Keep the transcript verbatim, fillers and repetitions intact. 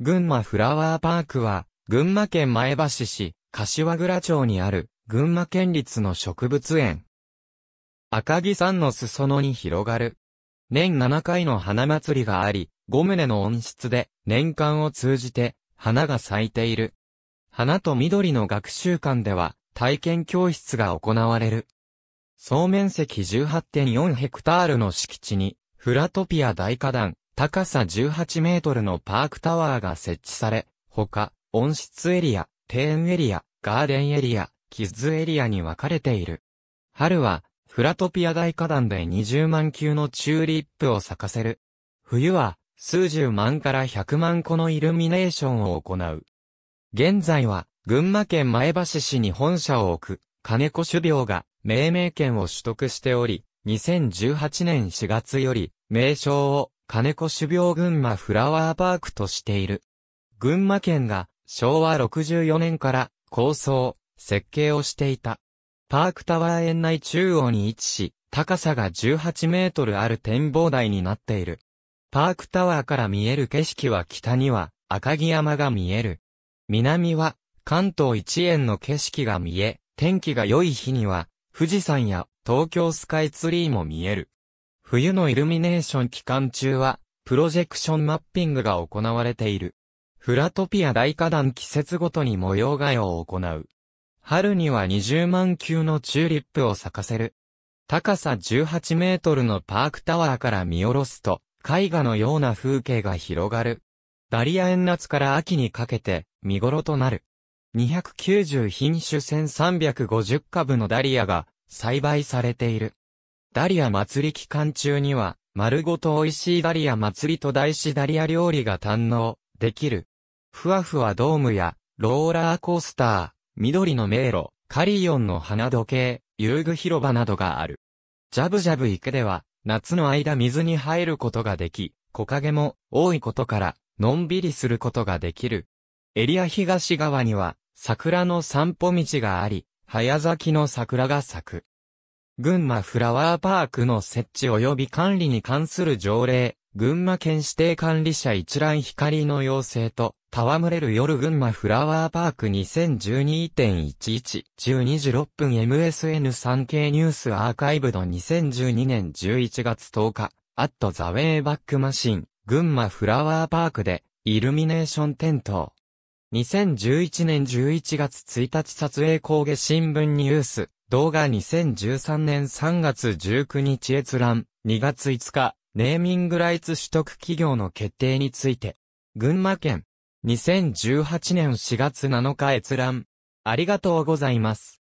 群馬フラワーパークは、群馬県前橋市、柏倉町にある、群馬県立の植物園。赤城山の裾野に広がる。年ななかいの花祭りがあり、ごとうの温室で、年間を通じて、花が咲いている。花と緑の学習館では、体験教室が行われる。総面積 じゅうはってんよん ヘクタールの敷地に、フラトピア大花壇、高さじゅうはちメートルのパークタワーが設置され、他、温室エリア、庭園エリア、ガーデンエリア、キッズエリアに分かれている。春は、フラトピア大花壇でにじゅうまんきゅうのチューリップを咲かせる。冬は、数十万からひゃくまんこのイルミネーションを行う。現在は、群馬県前橋市に本社を置く、金子種苗が、命名権を取得しており、にせんじゅうはちねんしがつより、名称を、金子種苗群馬フラワーパークとしている。群馬県が、しょうわろくじゅうよねんから、構想、設計をしていた。パークタワー園内中央に位置し、高さがじゅうはちメートルある展望台になっている。パークタワーから見える景色は北には赤城山が見える。南は関東一円の景色が見え、天気が良い日には富士山や東京スカイツリーも見える。冬のイルミネーション期間中はプロジェクションマッピングが行われている。フラトピア大花壇季節ごとに模様替えを行う。春にはにじゅうまんきゅうのチューリップを咲かせる。高さじゅうはちメートルのパークタワーから見下ろすと、絵画のような風景が広がる。ダリア園夏から秋にかけて見頃となる。にひゃくきゅうじゅうひんしゅせんさんびゃくごじゅっかぶのダリアが栽培されている。ダリア祭り期間中には、丸ごと美味しいダリア祭りと題しダリア料理が堪能できる。ふわふわドームやローラーコースター。緑の迷路、カリオンの花時計、遊具広場などがある。ジャブジャブ池では、夏の間水に入ることができ、木陰も多いことから、のんびりすることができる。エリア東側には、桜の散歩道があり、早咲きの桜が咲く。群馬フラワーパークの設置及び管理に関する条例、群馬県指定管理者一覧光の要請と、戯れる夜群馬フラワーパーク にせんじゅうに てんいちいち じゅうにじろっぷん エムエスエヌスリー 系ニュースアーカイブドにせんじゅうにねんじゅういちがつとおか アットザウェイバックマシン群馬フラワーパークでイルミネーション点灯にせんじゅういちねんじゅういちがつついたち撮影工芸新聞ニュース動画にせんじゅうさんねんさんがつじゅうくにち閲覧にがついつかネーミングライツ取得企業の決定について群馬県にせんじゅうはちねんしがつなのか閲覧。ありがとうございます。